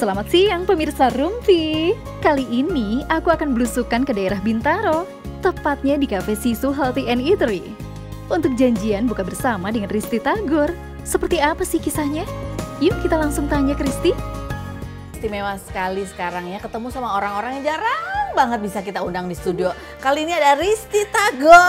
Selamat siang pemirsa Rumpi. Kali ini aku akan belusukan ke daerah Bintaro, tepatnya di Cafe Sisu Healthy and Eatery. Untuk janjian buka bersama dengan Risty Tagor. Seperti apa sih kisahnya? Yuk kita langsung tanya ke Risty. Istimewa sekali sekarang ya, ketemu sama orang-orang yang jarang banget bisa kita undang di studio. Kali ini ada Risty Tagor.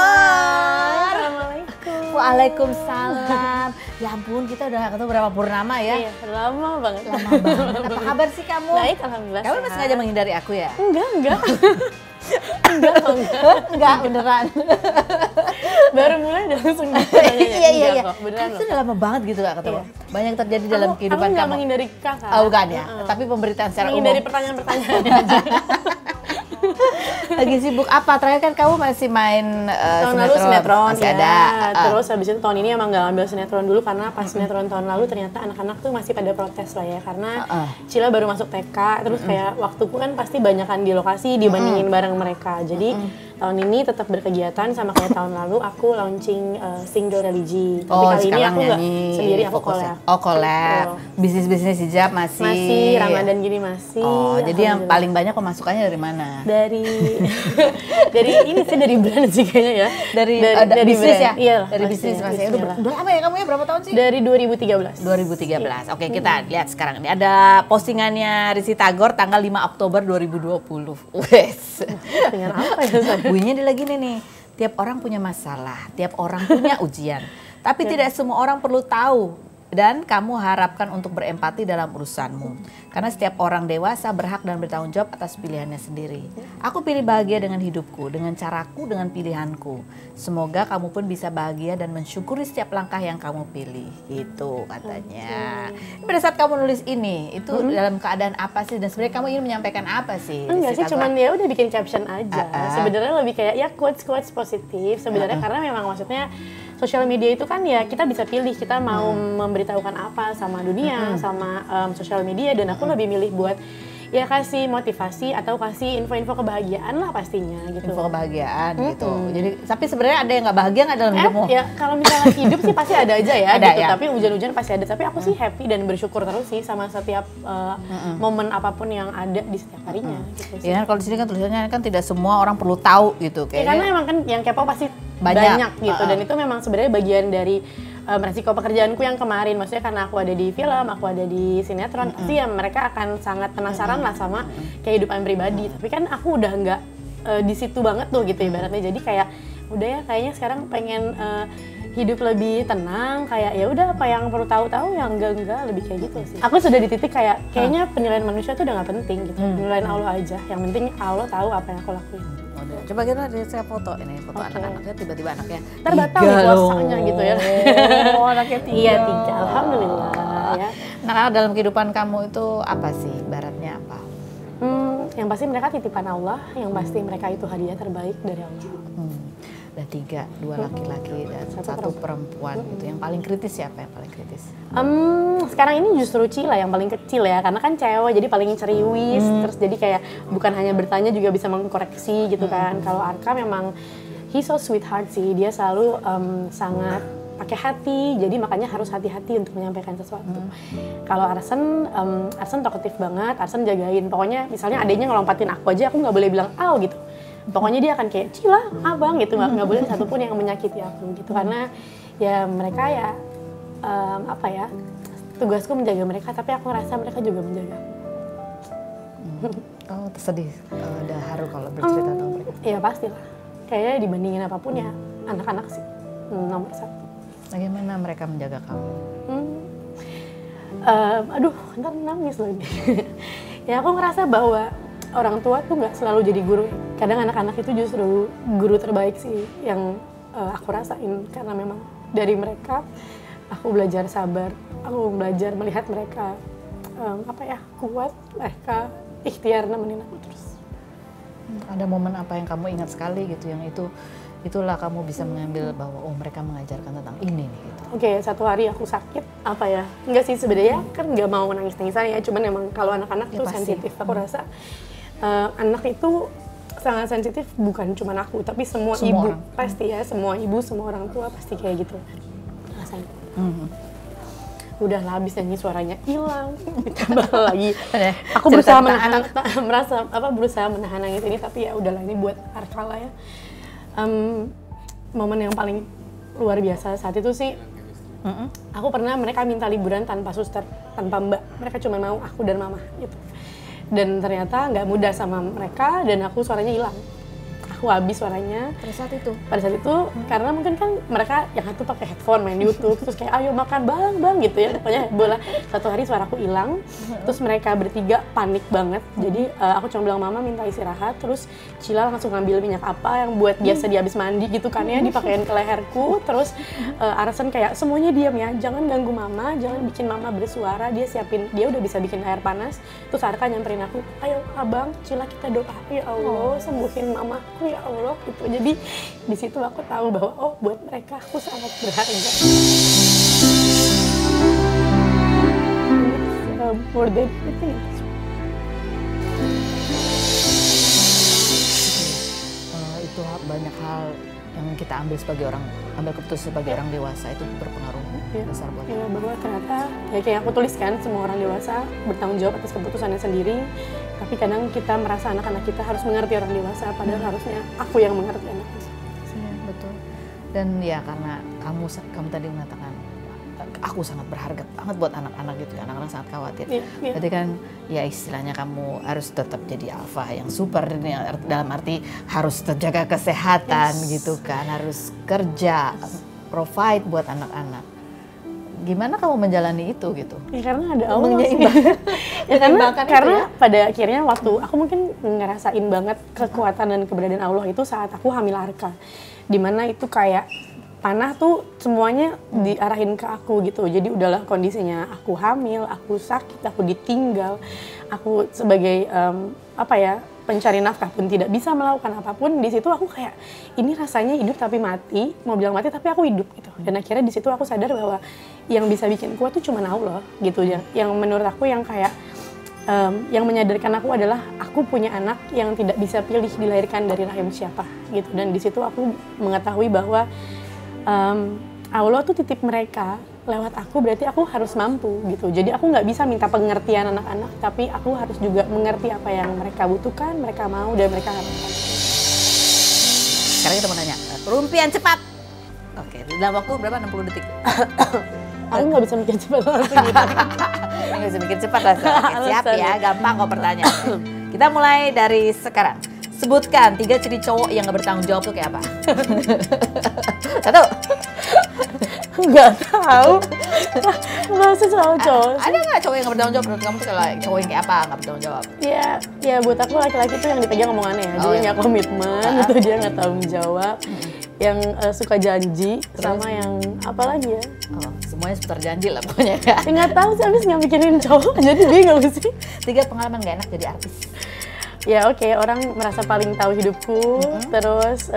Waalaikumsalam. Ya ampun, kita udah ketemu berapa purnama ya? Iya, lama banget. Lama banget. Apa kabar sih kamu? Baik, alhamdulillah. Kamu masih sengaja menghindari aku ya? Enggak. Enggak beneran. Baru mulai langsung gitu. Iya. Beneran. Itu udah lama banget gitu gak ketemu. Iya. Banyak terjadi dalam kehidupan kamu. Aku gak menghindari kakak. Oh, bukan ya? Tapi pemberitaan secara umum. Menghindari pertanyaan-pertanyaan aja. Lagi sibuk apa? Terakhir kan kamu masih main tahun sinetron. Lalu sinetron masih ya, ada. Terus habis itu tahun ini emang gak ambil sinetron dulu karena pas sinetron tahun lalu ternyata anak-anak tuh masih pada protes lah ya. Karena Cila baru masuk TK, terus kayak waktuku kan pasti banyakan di lokasi dibandingin bareng mereka. Jadi tahun ini tetap berkegiatan sama kayak tahun lalu aku launching single religi. Tapi kali ini aku nggak sendiri, aku collab. Oh collab, bisnis-bisnis hijab masih? Masih, Ramadan gini masih. Oh jadi yang paling banyak pemasukannya dari mana? Dari ini sih, dari brand sih kayaknya ya. Dari bisnis ya? Iyalah, dari bisnis masih. Udah lama ya kamu ya, berapa tahun sih? Dari 2013. 2013, oke kita lihat sekarang. Ini ada postingannya Risty Tagor tanggal 5 Oktober 2020. Wes. Dengan apa ya? Bunyinya dia lagi nih. Tiap orang punya masalah, tiap orang punya ujian. Tapi tidak semua orang perlu tahu. Dan kamu harapkan untuk berempati dalam urusanmu. Karena setiap orang dewasa berhak dan bertanggung jawab atas pilihannya sendiri. Aku pilih bahagia dengan hidupku, dengan caraku, dengan pilihanku. Semoga kamu pun bisa bahagia dan mensyukuri setiap langkah yang kamu pilih. Gitu katanya. Pada saat kamu nulis ini, itu dalam keadaan apa sih? Dan sebenarnya kamu ingin menyampaikan apa sih? Enggak sih, cuman dia udah bikin caption aja. Sebenarnya lebih kayak ya quotes-quotes positif. Sebenarnya karena memang maksudnya sosial media itu kan ya kita bisa pilih kita mau memberitahukan apa sama dunia, sama sosial media, dan aku lebih milih buat ya kasih motivasi atau kasih info-info kebahagiaan lah pastinya gitu. Info kebahagiaan gitu. Jadi tapi sebenarnya ada yang nggak bahagia nggak dalam hidupmu? Ya kalau misalnya hidup sih pasti ada aja ya. Ada, gitu. Ya. Tapi hujan-hujan pasti ada. Tapi aku sih happy dan bersyukur terus sih sama setiap momen apapun yang ada di setiap harinya. Gitu sih. Ya kalau di sini kan tulisannya kan tidak semua orang perlu tahu gitu kayaknya. Ya karena emang kan yang kepo pasti banyak gitu dan itu memang sebenarnya bagian dari resiko pekerjaanku yang kemarin, maksudnya karena aku ada di film, aku ada di sinetron, pasti ya mereka akan sangat penasaran lah sama kehidupan pribadi. Tapi kan aku udah nggak di situ banget tuh gitu ibaratnya. Jadi kayak udah ya kayaknya sekarang pengen hidup lebih tenang, kayak ya udah apa yang perlu tahu-tahu, yang enggak lebih kayak gitu sih. Aku sudah di titik kayak kayaknya penilaian manusia tuh udah nggak penting gitu, penilaian Allah aja. Yang penting Allah tahu apa yang aku lakuin. Coba kita lihat saya foto ini, foto anak-anaknya tiba-tiba anaknya terbatal nih puasanya gitu ya. Oh anaknya tiga, alhamdulillah. Ya. Nah dalam kehidupan kamu itu apa sih, ibaratnya apa? Yang pasti mereka titipan Allah, yang pasti mereka itu hadiah terbaik dari Allah. Ada 3, 2 laki-laki dan 1 perempuan gitu. Yang paling kritis siapa yang paling kritis? Sekarang ini justru Cila yang paling kecil ya, karena kan cewek jadi paling ceriwis. Terus jadi kayak bukan hanya bertanya juga bisa mengkoreksi gitu kan. Kalau Arka memang he so sweetheart sih, dia selalu sangat pakai hati, jadi makanya harus hati-hati untuk menyampaikan sesuatu. Kalau Arsen, Arsen talkative banget, Arsen jagain. Pokoknya misalnya adanya ngelompatin aku aja, aku nggak boleh bilang aw gitu. Pokoknya dia akan kayak Cila, abang gitu, nggak boleh satupun yang menyakiti aku gitu, karena ya mereka ya apa ya, tugasku menjaga mereka, tapi aku ngerasa mereka juga menjaga. Oh tersedih, udah haru kalau bercerita tentang mereka. Iya pastilah, kayaknya dibandingin apapun ya anak-anak sih nomor 1. Bagaimana mereka menjaga kamu? Aduh, ntar nangis lagi. Ya aku ngerasa bahwa orang tua tuh nggak selalu jadi guru. Kadang anak-anak itu justru guru terbaik sih yang aku rasain. Karena memang dari mereka aku belajar sabar, aku belajar melihat mereka kuat, mereka ikhtiar nemenin aku terus. Ada momen apa yang kamu ingat sekali gitu, yang itulah kamu bisa mengambil bahwa oh mereka mengajarkan tentang ini nih gitu. Oke, satu hari aku sakit, apa ya, enggak sih sebenarnya kan nggak mau nangis-nangisan ya, cuman emang kalau anak-anak ya, tuh pasti sensitif. Aku rasa anak itu sangat sensitif, bukan cuma aku, tapi semua ibu orang. Pasti ya, semua ibu, semua orang tua pasti kayak gitu rasanya. udah habis nyanyi suaranya hilang, tambah lagi. Aku berusaha menahan, berusaha menahan nangis ini, tapi ya udahlah, ini buat Arka lah ya. Momen yang paling luar biasa saat itu sih, aku pernah mereka minta liburan tanpa suster, tanpa mbak. Mereka cuma mau aku dan mama gitu. Dan ternyata nggak mudah sama mereka, dan aku suaranya hilang. Aku habis suaranya. Pada saat itu? Pada saat itu, karena mungkin kan mereka yang satu pakai headphone main YouTube, terus kayak ayo makan bang gitu ya. Pokoknya bola, satu hari suaraku hilang, terus mereka bertiga panik banget. Jadi aku cuma bilang mama minta istirahat, terus Cila langsung ngambil minyak apa yang buat biasa dia habis mandi gitu kan ya, dipakein ke leherku, terus Arsen kayak semuanya diam ya, jangan ganggu mama, jangan bikin mama bersuara, dia siapin, dia udah bisa bikin air panas. Terus Arka nyamperin aku, ayo abang, Cila kita doa, ya Allah sembuhin mamaku ya Allah gitu. Jadi di situ aku tahu bahwa oh buat mereka aku sangat berharga. More than anything. Itu banyak hal yang kita ambil sebagai orang, ambil keputusan sebagai orang dewasa itu berpengaruh besar buat kita. Ya, bahwa ternyata ya kayak aku tuliskan, semua orang dewasa bertanggung jawab atas keputusannya sendiri. Tapi kadang kita merasa anak-anak kita harus mengerti orang dewasa, padahal harusnya aku yang mengerti anak kita. Ya, betul. Dan ya karena kamu tadi mengatakan aku sangat berharga banget buat anak-anak gitu, anak-anak sangat khawatir. Berarti kan ya istilahnya kamu harus tetap jadi alfa yang super, dalam arti harus terjaga kesehatan gitu kan, harus kerja, provide buat anak-anak. Gimana kamu menjalani itu gitu? Ya karena ada Allah sih. Ya karena ya? Pada akhirnya waktu aku mungkin ngerasain banget kekuatan dan keberadaan Allah itu saat aku hamil Arka. Dimana itu kayak panah tuh semuanya diarahin ke aku gitu. Jadi udahlah kondisinya aku hamil, aku sakit, aku ditinggal, aku sebagai apa ya, pencari nafkah pun tidak bisa melakukan apapun. Di situ aku kayak ini rasanya hidup tapi mati, mau bilang mati tapi aku hidup gitu. Dan akhirnya di situ aku sadar bahwa yang bisa bikin kuat tuh cuma Allah gitu ya. Yang menurut aku yang kayak yang menyadarkan aku adalah aku punya anak yang tidak bisa pilih dilahirkan dari rahim siapa gitu. Dan di situ aku mengetahui bahwa Allah tuh titip mereka lewat aku, berarti aku harus mampu gitu. Jadi aku nggak bisa minta pengertian anak-anak, tapi aku harus juga mengerti apa yang mereka butuhkan, mereka mau, dan mereka harapkan. Sekarang kita mau nanya, rumpian cepat. Oke, dalam waktu berapa? 60 detik. Aku nggak bisa mikir cepat. Nggak bisa mikir cepat lah. Siap ya, gampang kok pertanyaan. Kita mulai dari sekarang. Sebutkan 3 ciri cowok yang gak bertanggung jawab tuh kayak apa? 1. Gak tahu. Masa selalu cowok? Ada gak cowok yang gak bertanggung jawab? Menurut kamu tuh kalau cowok yang kayak apa gak bertanggung jawab? Ya, ya buat aku laki-laki tuh yang dipegang omongannya ya. Dia gak komitmen, itu dia gak tanggung jawab. Yang suka janji, sama yang apa lagi ya? Oh, semuanya seputar janji lah pokoknya. Ya gak tau sih, abis gak mikirin cowok, jadi bingung sih. 3 pengalaman gak enak jadi artis. Ya oke, orang merasa paling tahu hidupku, terus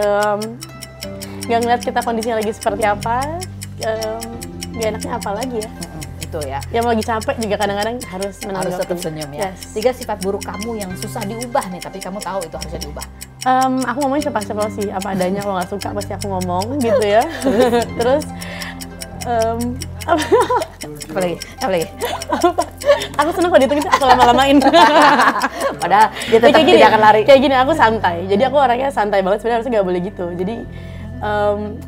gak ngeliat kita kondisinya lagi seperti apa, gak enaknya apa lagi ya. Itu ya. Ya mau lagi capek juga kadang-kadang harus menanggapi. Harus tetap senyum ya. Yes. 3 sifat buruk kamu yang susah diubah nih, tapi kamu tahu itu harusnya diubah. Aku ngomongnya cepat-cepat sih, apa adanya. Kalau gak suka pasti aku ngomong gitu ya. Terus, apa lagi? Aku seneng kalau dihitung itu aku lama-lamain. Padahal dia tetap gini, tidak akan lari. Kayak gini, aku santai. Jadi aku orangnya santai banget, sebenarnya harusnya gak boleh gitu. Jadi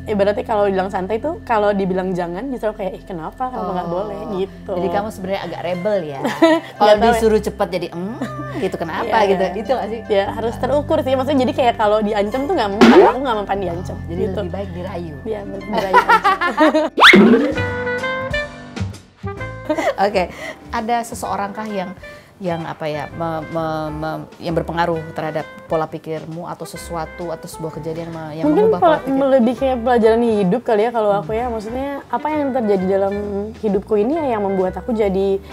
ibaratnya kalau dibilang santai tuh, kalau dibilang jangan justru kayak kenapa gak boleh gitu. Jadi kamu sebenarnya agak rebel ya. Kalau disuruh cepat jadi gitu kenapa gitu. Itu gak sih? Ya harus terukur sih, maksudnya jadi kayak kalau diancam tuh gak mempan, aku gak mempan diancam. Jadi gitu. Lebih baik dirayu. Iya, dirayu aja. Oke, ada seseorangkah yang apa ya yang berpengaruh terhadap pola pikirmu atau sesuatu atau sebuah kejadian yang mungkin mengubah pola pikir? Mungkin lebih kayak pelajaran hidup kali ya kalau aku ya, maksudnya apa yang terjadi dalam hidupku ini ya yang membuat aku jadi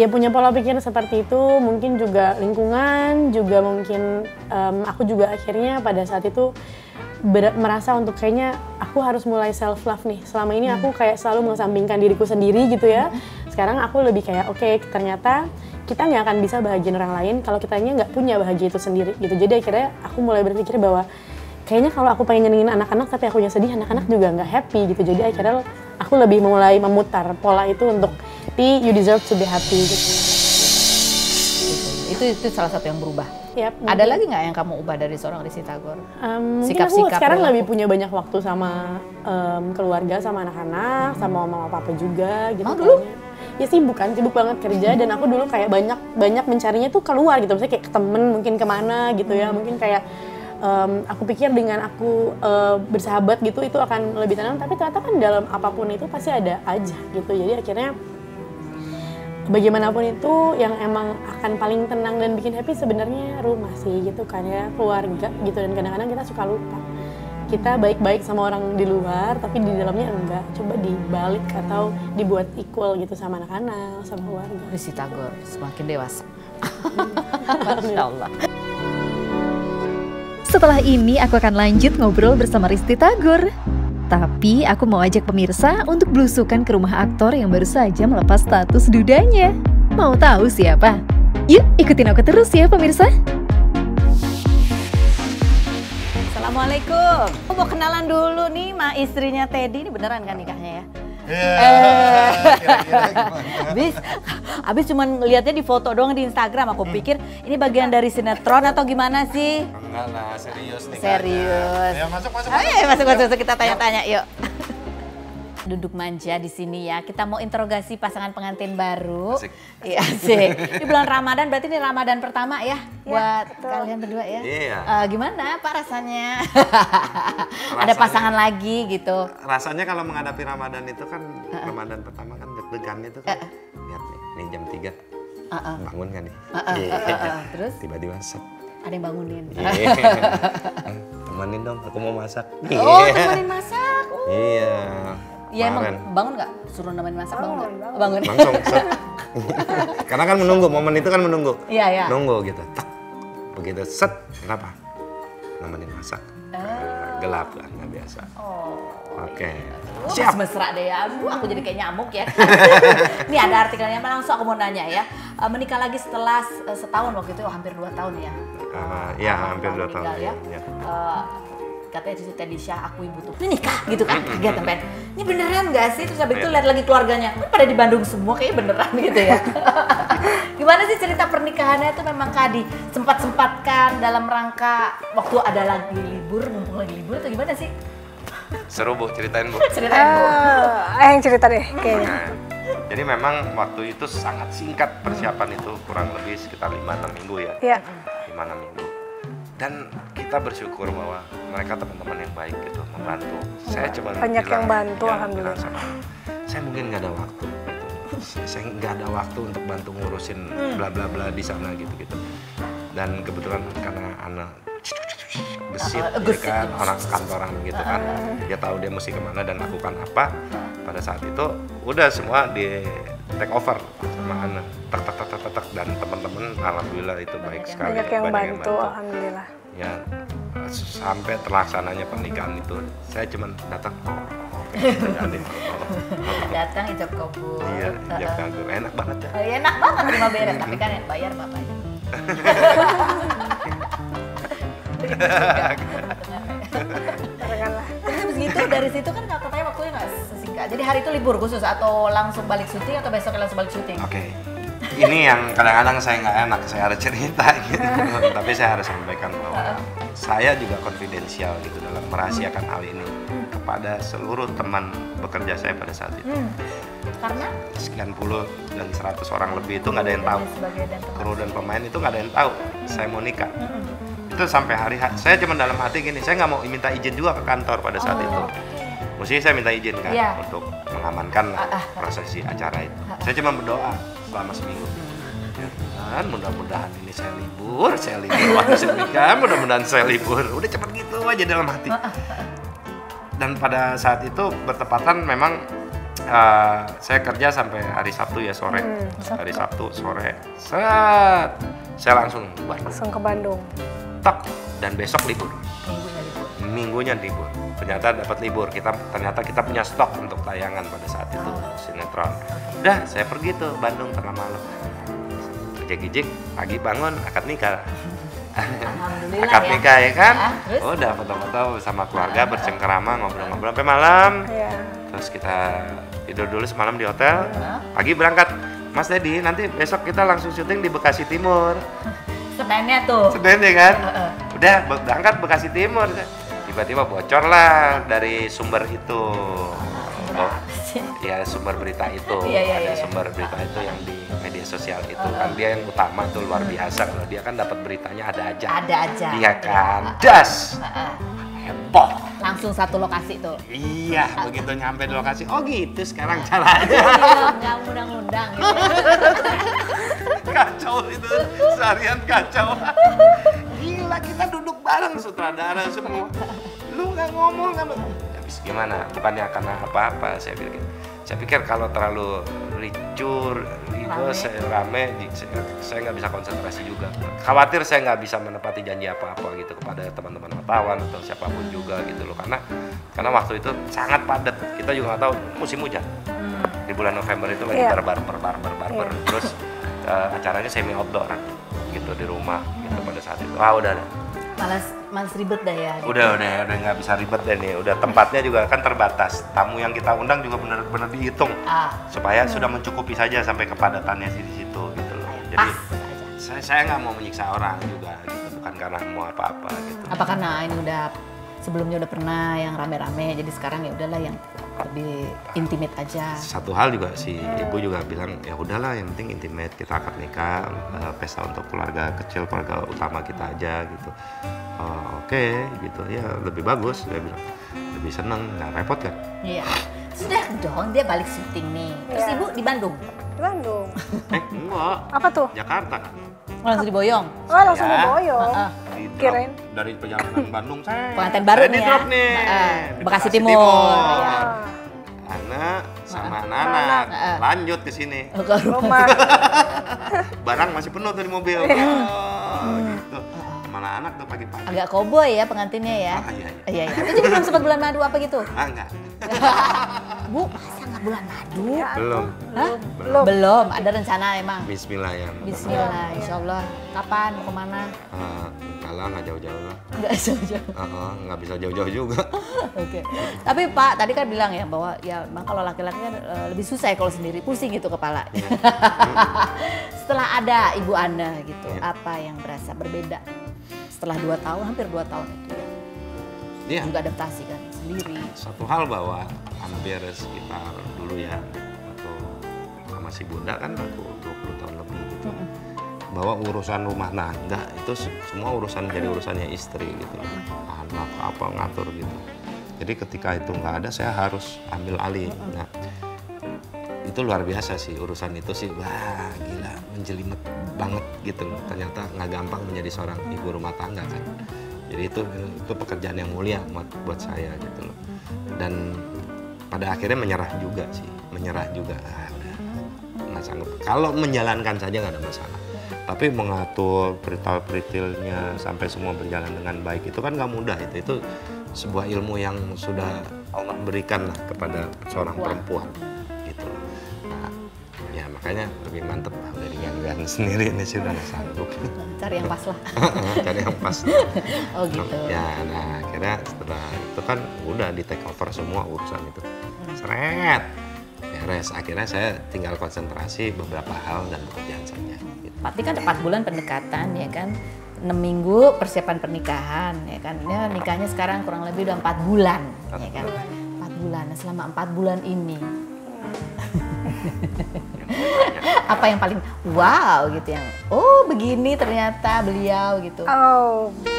ya punya pola pikir seperti itu, mungkin juga lingkungan, juga mungkin aku juga akhirnya pada saat itu merasa untuk kayaknya aku harus mulai self love nih. Selama ini aku kayak selalu mengesampingkan diriku sendiri gitu ya. Sekarang aku lebih kayak oke, ternyata kita nggak akan bisa bahagiain orang lain kalau kitanya nggak punya bahagia itu sendiri gitu. Jadi akhirnya aku mulai berpikir bahwa kayaknya kalau aku pengen nyenengin anak-anak tapi akunya sedih, anak-anak juga nggak happy gitu. Jadi akhirnya aku lebih mulai memutar pola itu untuk happy, you deserve to be happy. Gitu. Itu salah satu yang berubah. Yep, ada lagi nggak yang kamu ubah dari seorang Risty Tagor? Sikap-sikap aku sekarang lebih punya banyak waktu sama keluarga, sama anak-anak, sama mama papa juga. Gitu. Mau dulu? Ya sibuk banget kerja, dan aku dulu kayak banyak mencarinya tuh keluar gitu. Misalnya kayak ke temen, mungkin kemana gitu ya, mungkin kayak aku pikir dengan aku bersahabat gitu itu akan lebih tenang, tapi ternyata kan dalam apapun itu pasti ada aja gitu. Jadi akhirnya bagaimanapun itu yang emang akan paling tenang dan bikin happy sebenarnya rumah sih gitu kan ya, keluarga gitu. Dan kadang-kadang kita suka lupa kita baik-baik sama orang di luar, tapi di dalamnya enggak. Coba dibalik atau dibuat equal gitu sama anak-anak, sama keluarga. Risty Tagor semakin dewasa. Masya Allah. Setelah ini aku akan lanjut ngobrol bersama Risty Tagor. Tapi aku mau ajak pemirsa untuk belusukan ke rumah aktor yang baru saja melepas status dudanya. Mau tahu siapa? Yuk ikutin aku terus ya pemirsa. Assalamualaikum. Aku mau kenalan dulu nih sama istrinya Teddy, ini beneran kan nikahnya ya? Iya, kira-kira gimana? Abis cuman ngeliatnya di foto doang di Instagram, aku pikir ini bagian dari sinetron atau gimana sih? Enggak lah, serius nih. Serius. Ya masuk-masuk, kita tanya-tanya yuk. Duduk manja di sini ya, kita mau interogasi pasangan pengantin baru. Iya sih. Di bulan Ramadan, berarti ini Ramadan pertama ya, buat betul. Kalian berdua ya. Iya. Gimana Pak rasanya? Ada pasangan lagi gitu. Rasanya kalau menghadapi Ramadan itu kan, Ramadan pertama kan deg-degan itu kan. Lihat nih, jam 3, bangun kan nih. Terus? Tiba-tiba ada yang bangunin. Temanin dong, aku mau masak. Oh, temanin masak? Iya. Iya emang bangun nggak? Suruh nemenin masak bangun. Langsung. Karena kan menunggu, momen itu kan menunggu. Iya, iya. Nunggu gitu. Begitu set, kenapa? Nemenin masak. Gelap kan, nggak biasa. Oh. Oke. Siap. Mesra deh ya. Aku jadi kayak nyamuk ya. Ini ada artikelnya, langsung aku mau nanya ya. Menikah lagi setelah setahun waktu itu, hampir 2 tahun ya? Iya, hampir 2 tahun. Katanya itu Teddy Syah, aku ibu tuh ini nikah gitu kan, kaget sampean. Ini beneran gak sih? Terus habis itu lihat lagi keluarganya, kan pada di Bandung semua, kayaknya beneran gitu ya. Gimana sih cerita pernikahannya itu, memangkah disempat-sempatkan dalam rangka waktu ada lagi libur, mumpung lagi libur atau gimana sih? Seru Bu, ceritain Bu. Ceritain Bu. Yang cerita deh kayaknya. Jadi memang waktu itu sangat singkat persiapan itu, kurang lebih sekitar 5-6 minggu ya. Iya. 5-6 minggu. Dan kita bersyukur bahwa mereka teman-teman yang baik gitu, membantu. Saya cuma banyak yang bantu, alhamdulillah. Saya mungkin nggak ada waktu gitu. Saya nggak ada waktu untuk bantu ngurusin bla bla bla di sana gitu. Dan kebetulan karena anak gesit kan, orang kantoran gitu kan, dia tahu dia mesti kemana dan lakukan apa. Pada saat itu udah semua di take over sama Ana, tak dan teman-teman alhamdulillah itu baik sekali. Banyak yang bantu, alhamdulillah. Ya sampai terlaksananya pernikahan itu, saya cuma datang. Datang ijab kabul. Iya, ijab kabul. Enak banget ya. Enak banget terima beres, tapi kan yang bayar bapaknya. Terkenal. Terus gitu dari situ kan katanya waktunya nggak sesingkat. Jadi hari itu libur khusus atau langsung balik syuting atau besoknya langsung balik syuting? Oke. Ini yang kadang-kadang saya nggak enak, saya harus cerita gitu. Tapi saya harus sampaikan bahwa saya juga konfidensial gitu dalam merahasiakan hal ini kepada seluruh teman bekerja saya pada saat itu. Karena sekian puluh dan 100 orang lebih itu nggak ada yang tahu. Kru dan pemain itu nggak ada yang tahu saya mau nikah. Itu sampai hari saya cuma dalam hati gini, saya nggak mau minta izin juga ke kantor pada saat itu. Mesti saya minta izin kan untuk mengamankan prosesi acara itu. Saya cuma berdoa selama seminggu. Dan mudah-mudahan ini saya libur waktu saya nikah, mudah-mudahan saya libur. Udah cepet gitu aja dalam hati. Dan pada saat itu bertepatan memang saya kerja sampai hari Sabtu ya sore. Hari Sabtu sore. Set. Saya langsung bubar. Langsung ke Bandung. Dan besok libur. Minggunya libur. Ternyata dapat libur. Ternyata kita punya stok untuk tayangan pada saat itu sinetron. Udah, saya pergi tuh Bandung tengah malam. Ejek-ejek, pagi bangun akad nikah. Alhamdulillah. Akad nikah ya kan? Udah foto-foto sama keluarga bercengkerama, ngobrol-ngobrol sampai malam. Terus kita tidur dulu semalam di hotel, pagi berangkat. Mas Teddy, nanti besok kita langsung syuting di Bekasi Timur. Seninnya tuh. Seninnya kan? Udah berangkat Bekasi Timur. Tiba-tiba bocor lah dari sumber itu. Ya sumber berita itu, ada sumber berita itu yang di media sosial itu kan dia yang utama tuh, luar biasa kalau dia kan dapat beritanya ada aja, iya kan, das heboh langsung satu lokasi tuh, iya begitu nyampe di lokasi, oh gitu sekarang caranya, nggak undang-undang gitu. Kacau itu, seharian kacau, gila kita duduk bareng sutradara semua, lu nggak ngomong kan? Gimana? Bukannya karena apa-apa, saya pikir. Saya pikir kalau terlalu rame, saya nggak bisa konsentrasi juga. Khawatir saya nggak bisa menepati janji apa-apa gitu kepada teman-teman wartawan atau siapapun juga gitu loh. Karena waktu itu sangat padat. Kita juga nggak tahu musim hujan. Di bulan November itu lagi barbar. Terus acaranya semi outdoor gitu di rumah gitu pada saat itu. Ah udah. Males ribet dah ya. Udah nggak bisa ribet deh nih. Udah tempatnya juga kan terbatas. Tamu yang kita undang juga benar-benar dihitung supaya sudah mencukupi saja sampai kepadatannya di situ gitu loh. Jadi saya nggak mau menyiksa orang juga gitu, bukan karena mau apa-apa gitu. Apa karena ini udah sebelumnya udah pernah yang rame-rame, jadi sekarang ya udahlah yang lebih intimate aja. Satu hal juga si ibu juga bilang ya udahlah yang penting intimate, kita akad nikah, pesta untuk keluarga kecil, keluarga utama kita aja gitu. Oh, Oke, gitu ya lebih bagus, dia bilang lebih seneng, nggak repot kan? Iya, sudah dong dia balik syuting nih. Terus ibu di Bandung? Di Bandung. Enggak. Apa tuh? Jakarta kan? Langsung diboyong? Oh langsung diboyong. Kirain dari perjalanan Bandung saya. Pengantin baru nih ya? Nih. Bekasi Timur. Anak sama anak-anak lanjut ke sini. Ke rumah. Barang masih penuh tuh di mobil. Gitu. Malah anak tuh pagi-pagi. Agak koboi ya pengantinnya ya. Iya. Itu jadi belum sempat bulan madu apa gitu? Enggak. Bu, masa nggak bulan madu? Ya, Belum. Ada rencana emang? Bismillah ya. Bismillah, insya Allah. Kapan, mau kemana? Nggak jauh-jauh lah. Nggak jauh-jauh? Nggak bisa jauh-jauh juga. Oke. Tapi Pak, tadi kan bilang ya bahwa ya memang kalau laki-laki kan lebih susah ya kalau sendiri. Pusing gitu kepala. Setelah ada ibu Anda gitu, apa yang berasa berbeda? Setelah 2 tahun, hampir 2 tahun itu ya. Iya. Juga adaptasi kan sendiri. Satu hal bahwa hampir sekitar dulu ya, aku sama si Bunda kan aku 20 tahun lebih gitu. Bahwa urusan rumah tangga itu semua urusan jadi urusannya istri gitu, anak apa ngatur gitu. Jadi ketika itu nggak ada, saya harus ambil alih. Nah, itu luar biasa sih urusan itu sih, wah gila menjelimet banget gitu. Ternyata nggak gampang menjadi seorang ibu rumah tangga kan. Jadi itu pekerjaan yang mulia buat saya gitu loh. Dan pada akhirnya menyerah juga. Ah, udah nggak sanggup. Kalau menjalankan saja nggak ada masalah. Tapi mengatur peritil-peritilnya sampai semua berjalan dengan baik itu kan nggak mudah. Itu sebuah ilmu yang sudah Allah berikan lah kepada seorang perempuan gitu. Nah, ya makanya lebih mantep lah udah digantikan sendiri ini sih udah nggak sanggup. Cari yang pas lah. Cari yang pas. Oh gitu. Ya nah akhirnya setelah itu kan udah di take over semua urusan itu. Seret. Beres. Akhirnya saya tinggal konsentrasi beberapa hal dan pekerjaan saja. Pasti kan 4 bulan pendekatan ya kan, 6 minggu persiapan pernikahan ya kan, ya, nikahnya sekarang kurang lebih udah 4 bulan ya kan, 4 bulan, nah, selama 4 bulan ini apa yang paling wow gitu yang oh begini ternyata beliau gitu? Oh.